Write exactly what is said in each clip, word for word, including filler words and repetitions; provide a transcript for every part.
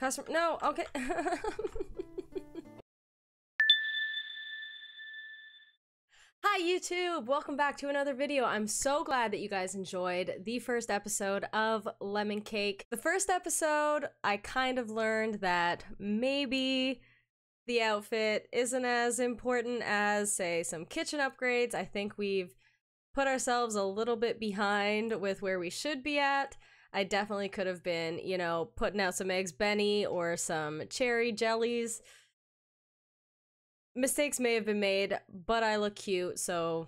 customer. No, okay. Hi YouTube, welcome back to another video. I'm so glad that you guys enjoyed the first episode of Lemon Cake. The first episode, I kind of learned that maybe the outfit isn't as important as, say, some kitchen upgrades. I think we've put ourselves a little bit behind with where we should be at. I definitely could have been, you know, putting out some eggs Benny or some cherry jellies. Mistakes may have been made, but I look cute, so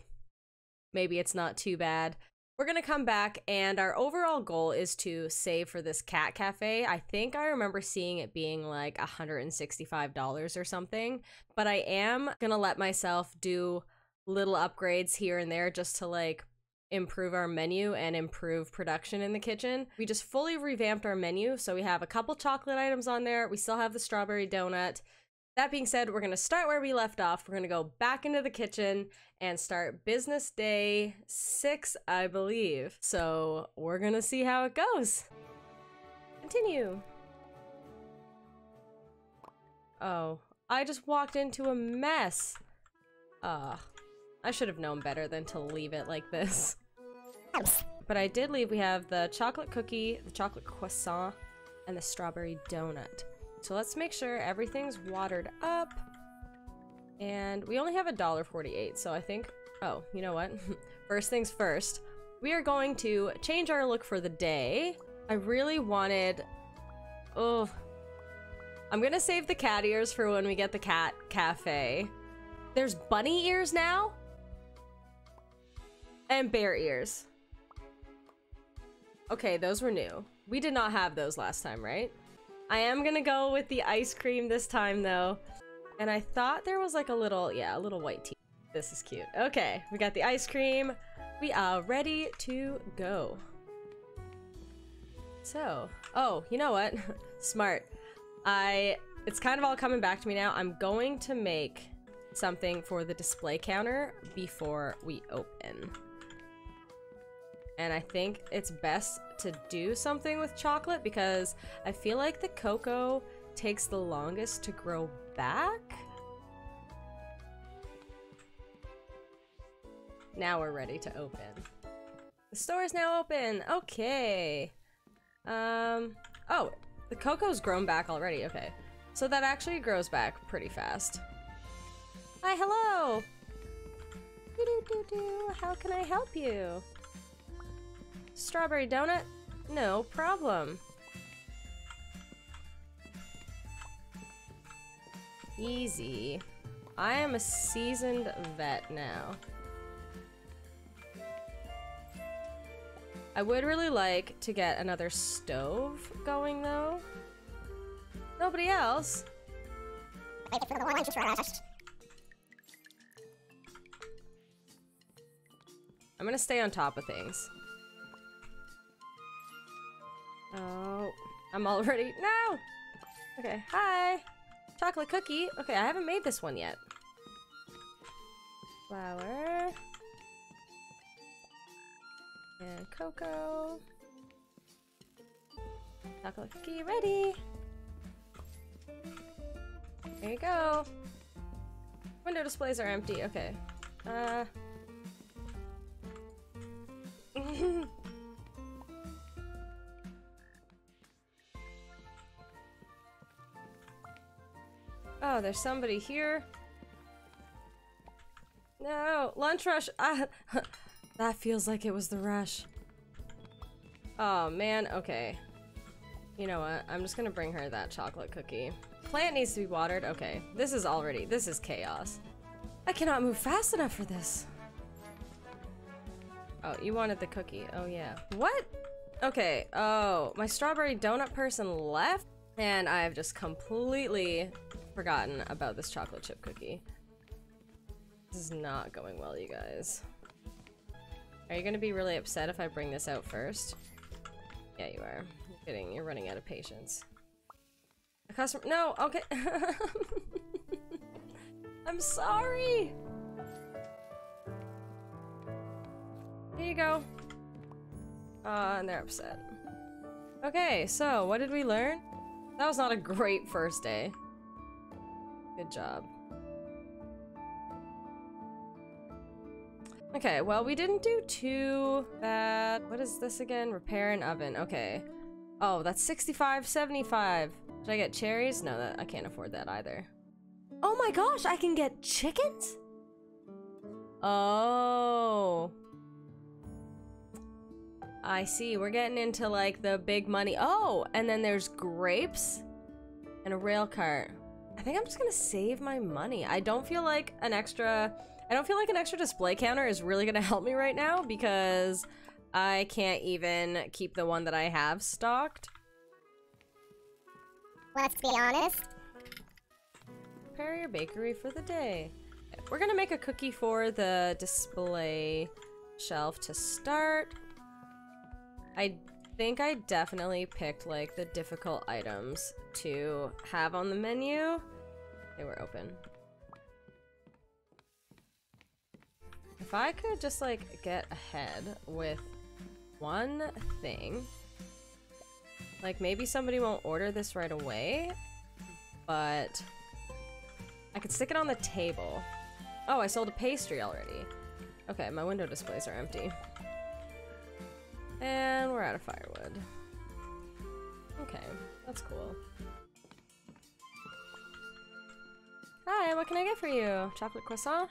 maybe it's not too bad. We're gonna come back, and our overall goal is to save for this cat cafe. I think I remember seeing it being like one hundred sixty-five dollars or something, but I am gonna let myself do little upgrades here and there just to like improve our menu and improve production in the kitchen. We just fully revamped our menu, so we have a couple chocolate items on there. We still have the strawberry donut. That being said, we're going to start where we left off. We're going to go back into the kitchen and start business day six, I believe. So we're going to see how it goes. Continue. Oh, I just walked into a mess. Ah, uh, I should have known better than to leave it like this. But I did leave. We have the chocolate cookie, the chocolate croissant, and the strawberry donut. So let's make sure everything's watered up. And we only have a dollar forty-eight, so I think, oh, you know what? First things first, we are going to change our look for the day. I really wanted, oh, I'm gonna save the cat ears for when we get the cat cafe. There's bunny ears now? And bear ears. Okay, those were new. We did not have those last time, right? I am gonna go with the ice cream this time though. And I thought there was like a little, yeah, a little white tea. This is cute. Okay, we got the ice cream. We are ready to go. So, oh, you know what? Smart. I, it's kind of all coming back to me now. I'm going to make something for the display counter before we open. And I think it's best to do something with chocolate because I feel like the cocoa takes the longest to grow back. Now we're ready to open. The store is now open. Okay. Um, oh, the cocoa's grown back already. Okay. So that actually grows back pretty fast. Hi, hello. Do-do-do-do. How can I help you? Strawberry donut? No problem. Easy. I am a seasoned vet now. I would really like to get another stove going though. Nobody else? I'm gonna stay on top of things. Oh, I'm already- no! Okay, hi! Chocolate cookie! Okay, I haven't made this one yet. Flour. And cocoa. Chocolate cookie ready! There you go! Window displays are empty, okay. Uh... Oh, there's somebody here. No, lunch rush. Ah, that feels like it was the rush. Oh man, okay. You know what? I'm just gonna bring her that chocolate cookie. Plant needs to be watered. Okay, this is already, this is chaos. I cannot move fast enough for this. Oh, you wanted the cookie. Oh yeah. What? Okay, oh, my strawberry donut person left and I've just completely forgotten about this chocolate chip cookie. This is not going well, you guys. Are you gonna be really upset if I bring this out first? Yeah, you are. You're kidding. You're running out of patience. A customer- no! Okay! I'm sorry! Here you go. Aw, uh, and they're upset. Okay, so what did we learn? That was not a great first day. Good job. Okay, well, we didn't do too bad. What is this again? Repair an oven. Okay. Oh, that's sixty-five, seventy-five. Should I get cherries? No, that, I can't afford that either. Oh my gosh, I can get chickens? Oh. I see. We're getting into, like, the big money. Oh, and then there's grapes and a rail cart. I think I'm just gonna save my money. I don't feel like an extra... I don't feel like an extra display counter is really gonna help me right now because I can't even keep the one that I have stocked. Let's be honest. Prepare your bakery for the day. We're gonna make a cookie for the display shelf to start. I think I definitely picked like the difficult items to have on the menu. They were open. If I could just, like, get ahead with one thing, like, maybe somebody won't order this right away, but I could stick it on the table. Oh, I sold a pastry already. Okay, my window displays are empty. And we're out of firewood. Okay, that's cool. Hi, what can I get for you? Chocolate croissant?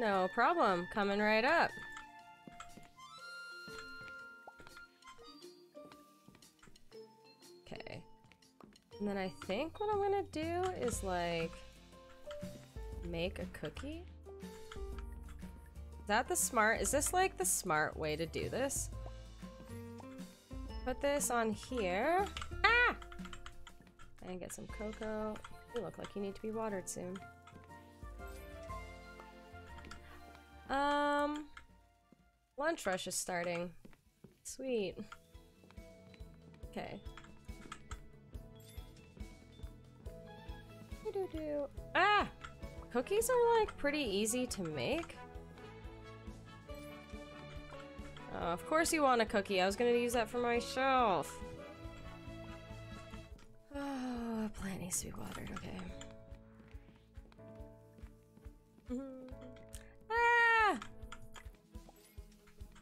No problem. Coming right up. Okay. And then I think what I'm gonna do is, like, make a cookie. Is that the smart? Is this, like, the smart way to do this? Put this on here. Ah! And get some cocoa. You look like you need to be watered soon. Um, lunch rush is starting. Sweet. Okay. Do-do-do. Ah! Cookies are, like, pretty easy to make. Oh, of course you want a cookie. I was gonna use that for my shelf. Oh, a plant needs to be watered. Okay.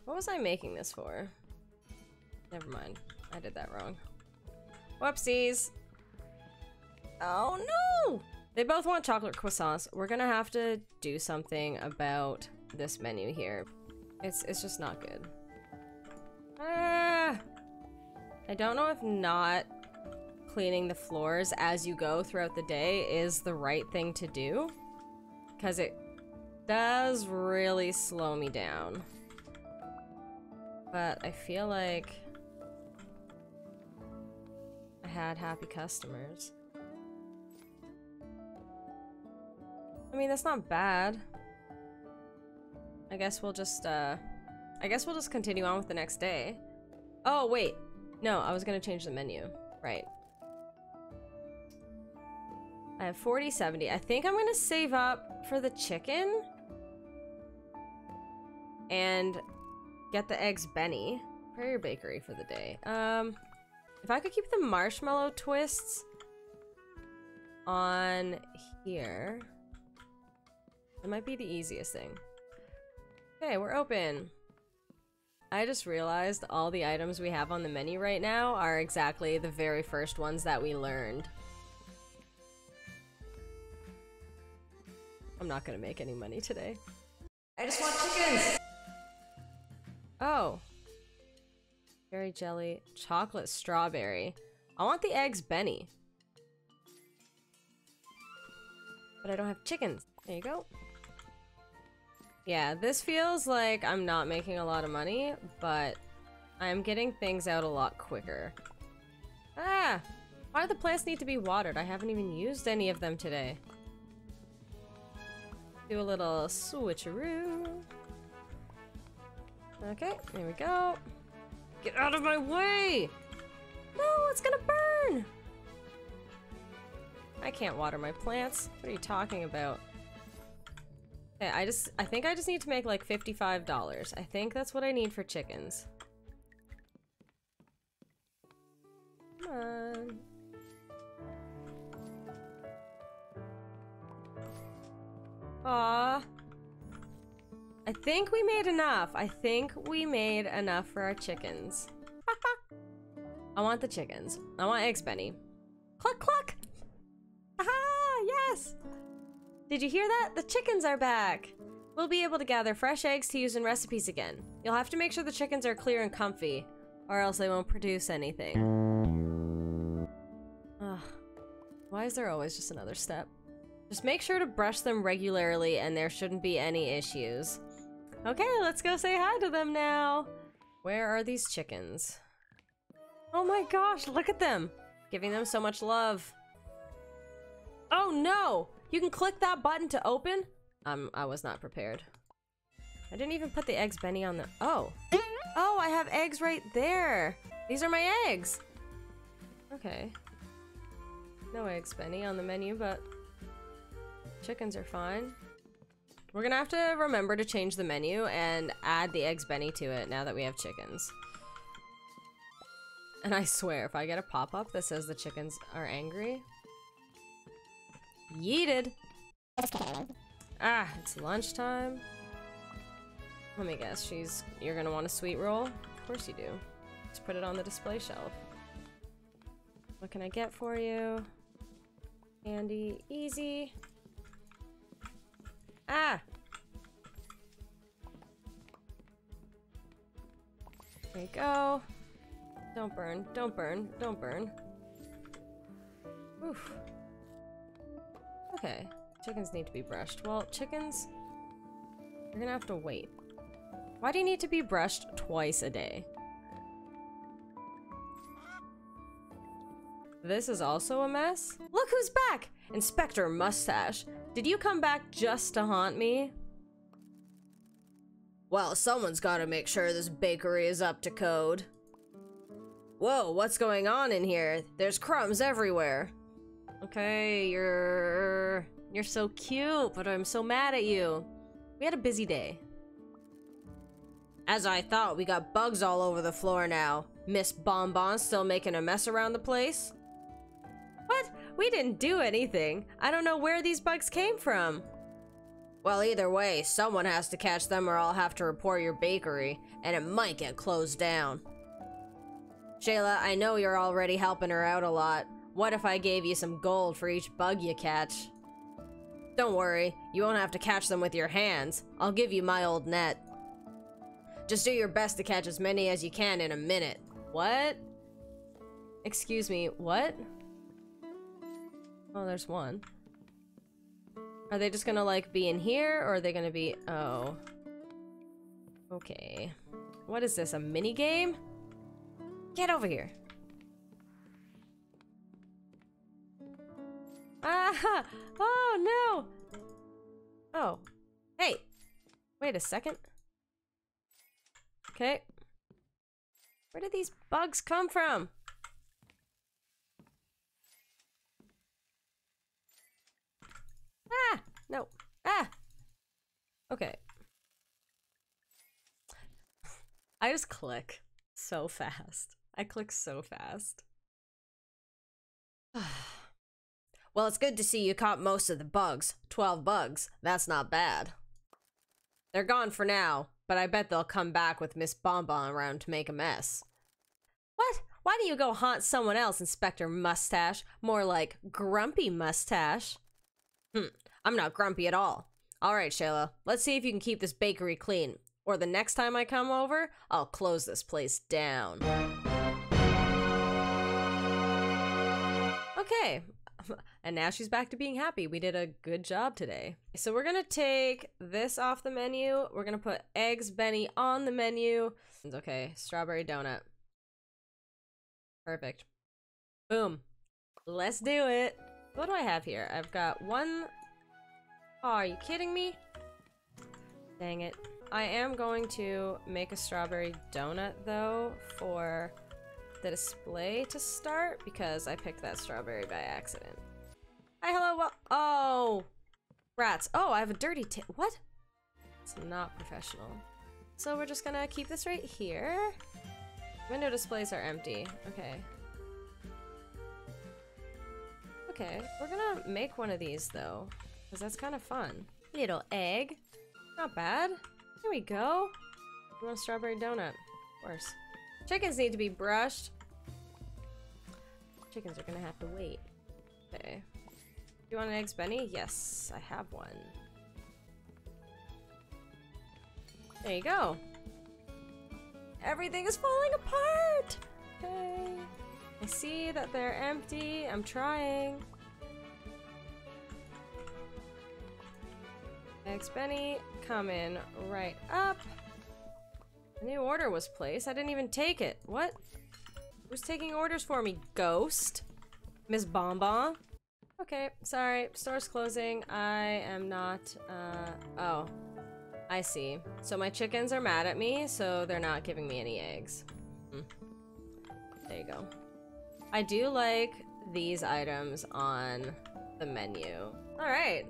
What was I making this for? Never mind. I did that wrong. Whoopsies. Oh no! They both want chocolate croissants. We're gonna have to do something about this menu here. It's it's just not good. Ah! I don't know if not cleaning the floors as you go throughout the day is the right thing to do, because it does really slow me down. But I feel like I had happy customers. I mean, that's not bad. I guess we'll just, uh... I guess we'll just continue on with the next day. Oh, wait. No, I was gonna change the menu. Right. I have forty, seventy. I think I'm gonna save up for the chicken. And... get the eggs Benny. Prepare your bakery for the day. Um, if I could keep the marshmallow twists on here, it might be the easiest thing. Okay, we're open. I just realized all the items we have on the menu right now are exactly the very first ones that we learned. I'm not gonna make any money today. I just want chickens! Oh. Berry jelly. Chocolate strawberry. I want the eggs Benny. But I don't have chickens. There you go. Yeah, this feels like I'm not making a lot of money, but I'm getting things out a lot quicker. Ah! Why do the plants need to be watered? I haven't even used any of them today. Do a little switcheroo. Okay, there we go. Get out of my way! No, it's gonna burn! I can't water my plants. What are you talking about? Okay, I just- I think I just need to make like fifty-five dollars. I think that's what I need for chickens. Come on. I think we made enough. I think we made enough for our chickens. I want the chickens. I want eggs, Benny. Cluck, cluck! Aha! Yes! Did you hear that? The chickens are back! We'll be able to gather fresh eggs to use in recipes again. You'll have to make sure the chickens are clear and comfy, or else they won't produce anything. Ugh. Why is there always just another step? Just make sure to brush them regularly and there shouldn't be any issues. Okay, let's go say hi to them now. Where are these chickens? Oh my gosh, look at them! Giving them so much love. Oh no! You can click that button to open? Um, I was not prepared. I didn't even put the eggs, Benny, on the- Oh! Oh, I have eggs right there! These are my eggs! Okay. No eggs, Benny, on the menu, but... chickens are fine. We're gonna have to remember to change the menu and add the eggs Benny to it now that we have chickens. And I swear, if I get a pop-up that says the chickens are angry... yeeted! Ah, it's lunchtime. Let me guess, she's... you're gonna want a sweet roll? Of course you do. Just put it on the display shelf. What can I get for you? Candy, easy. Ah! There you go. Don't burn, don't burn, don't burn. Oof. Okay. Chickens need to be brushed. Well, chickens... you're gonna have to wait. Why do you need to be brushed twice a day? This is also a mess? Look who's back! Inspector Moustache! Did you come back just to haunt me? Well, someone's gotta make sure this bakery is up to code. Whoa, what's going on in here? There's crumbs everywhere. Okay, you're... you're so cute, but I'm so mad at you. We had a busy day. As I thought, we got bugs all over the floor now. Miss Bonbon's still making a mess around the place. What? We didn't do anything. I don't know where these bugs came from. Well, either way, someone has to catch them or I'll have to report your bakery, and it might get closed down. Shayla, I know you're already helping her out a lot. What if I gave you some gold for each bug you catch? Don't worry, you won't have to catch them with your hands. I'll give you my old net. Just do your best to catch as many as you can in a minute. What? Excuse me, what? Oh, there's one. Are they just gonna, like, be in here, or are they gonna be... oh. Okay. What is this, a minigame? Get over here. Ah! Oh, no! Oh. Hey! Wait a second. Okay. Where did these bugs come from? Ah! No. Ah! Okay. I just click so fast. I click so fast. Well, it's good to see you caught most of the bugs. Twelve bugs. That's not bad. They're gone for now, but I bet they'll come back with Miss Bonbon around to make a mess. What? Why do you go haunt someone else, Inspector Moustache? More like Grumpy Moustache. Hmm. I'm not grumpy at all. Alright, Shayla. Let's see if you can keep this bakery clean. Or the next time I come over, I'll close this place down. Okay. And now she's back to being happy. We did a good job today. So we're gonna take this off the menu. We're gonna put eggs Benny on the menu. Okay, strawberry donut. Perfect. Boom. Let's do it. What do I have here? I've got one... oh, are you kidding me? Dang it. I am going to make a strawberry donut, though, for... the display to start because I picked that strawberry by accident. Hi, hello, well, oh, rats. Oh, I have a dirty tip. What? It's not professional. So we're just gonna keep this right here. Window displays are empty. Okay. Okay, we're gonna make one of these though, because that's kind of fun. Little egg. Not bad. There we go. I want a strawberry donut. Of course. Chickens need to be brushed. Chickens are gonna have to wait. Okay. Do you want an eggs Benny? Yes, I have one. There you go. Everything is falling apart! Okay. I see that they're empty. I'm trying. Eggs Benny, come in right up. A new order was placed. I didn't even take it. What? Who's taking orders for me? Ghost? Miss Bonbon? Okay, sorry. Store's closing. I am not, uh... oh. I see. So my chickens are mad at me, so they're not giving me any eggs. Mm. There you go. I do like these items on the menu. Alright.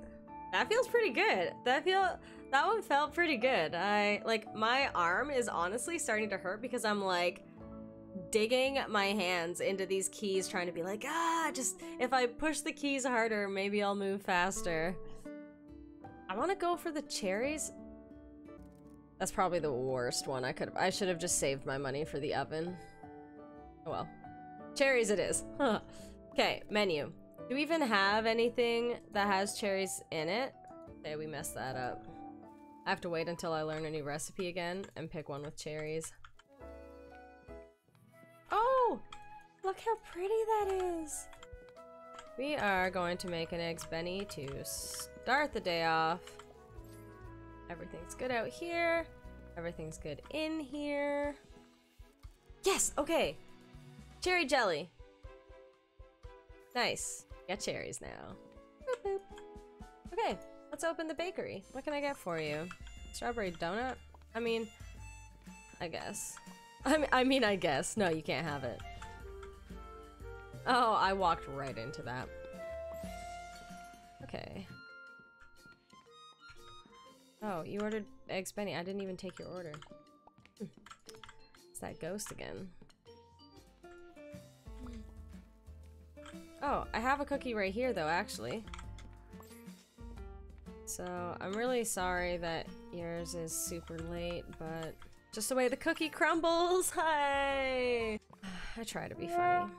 That feels pretty good. That feel- that one felt pretty good. I- like, my arm is honestly starting to hurt because I'm like, digging my hands into these keys trying to be like, ah, just- if I push the keys harder, maybe I'll move faster. I want to go for the cherries. That's probably the worst one I could have- I should have just saved my money for the oven. Oh well. Cherries it is. Huh. Okay, menu. Do we even have anything that has cherries in it? Okay, we messed that up. I have to wait until I learn a new recipe again and pick one with cherries. Oh! Look how pretty that is! We are going to make an eggs Benny to start the day off. Everything's good out here. Everything's good in here. Yes! Okay! Cherry jelly! Nice. Got cherries now. Boop, boop. Okay, let's open the bakery. What can I get for you? Strawberry donut? I mean, I guess. I mean, I, mean, I guess. No, you can't have it. Oh, I walked right into that. Okay. Oh, you ordered eggs Benny. I didn't even take your order. It's that ghost again. Oh, I have a cookie right here though, actually. So, I'm really sorry that yours is super late, but just the way the cookie crumbles! Hi! I try to be funny.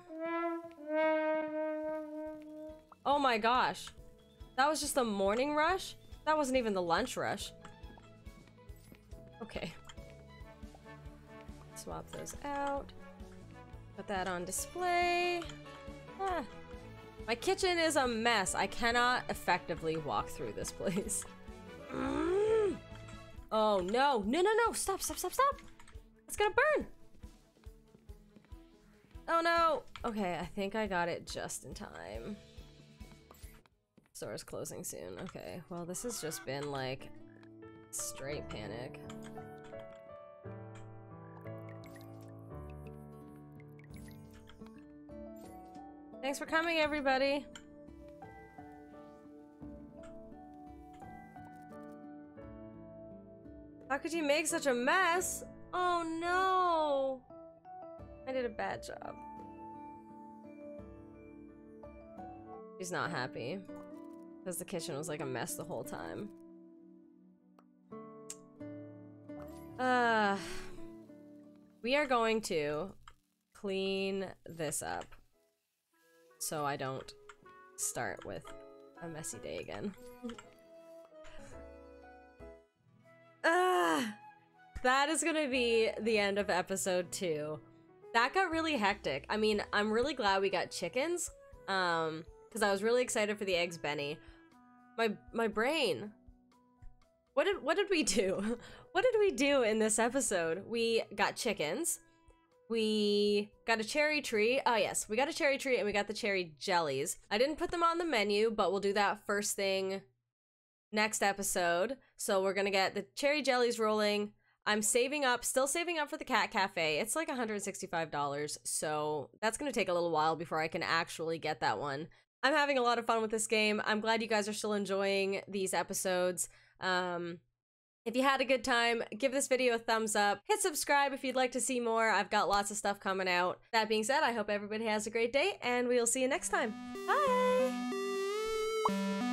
Oh my gosh! That was just the morning rush? That wasn't even the lunch rush. Okay. Swap those out. Put that on display. Ah. My kitchen is a mess. I cannot effectively walk through this place. Mm. Oh no, no, no, no, stop, stop, stop, stop. It's gonna burn. Oh no. Okay, I think I got it just in time. Store's closing soon. Okay, well this has just been like straight panic. Thanks for coming, everybody! How could you make such a mess? Oh no! I did a bad job. She's not happy. Because the kitchen was like a mess the whole time. Uh, we are going to clean this up. So I don't start with a messy day again. Ah, that is gonna be the end of episode two. That got really hectic. I mean, I'm really glad we got chickens, um, because I was really excited for the eggs Benny. My my brain. What did what did we do? What did we do in this episode? We got chickens. We got a cherry tree. Oh yes, we got a cherry tree and we got the cherry jellies. I didn't put them on the menu, but we'll do that first thing next episode. So we're gonna get the cherry jellies rolling. I'm saving up, still saving up for the cat cafe. It's like one hundred sixty-five dollars, so that's gonna take a little while before I can actually get that one. I'm having a lot of fun with this game. I'm glad you guys are still enjoying these episodes. Um... If you had a good time, give this video a thumbs up. Hit subscribe if you'd like to see more. I've got lots of stuff coming out. That being said, I hope everybody has a great day, and we'll see you next time. Bye!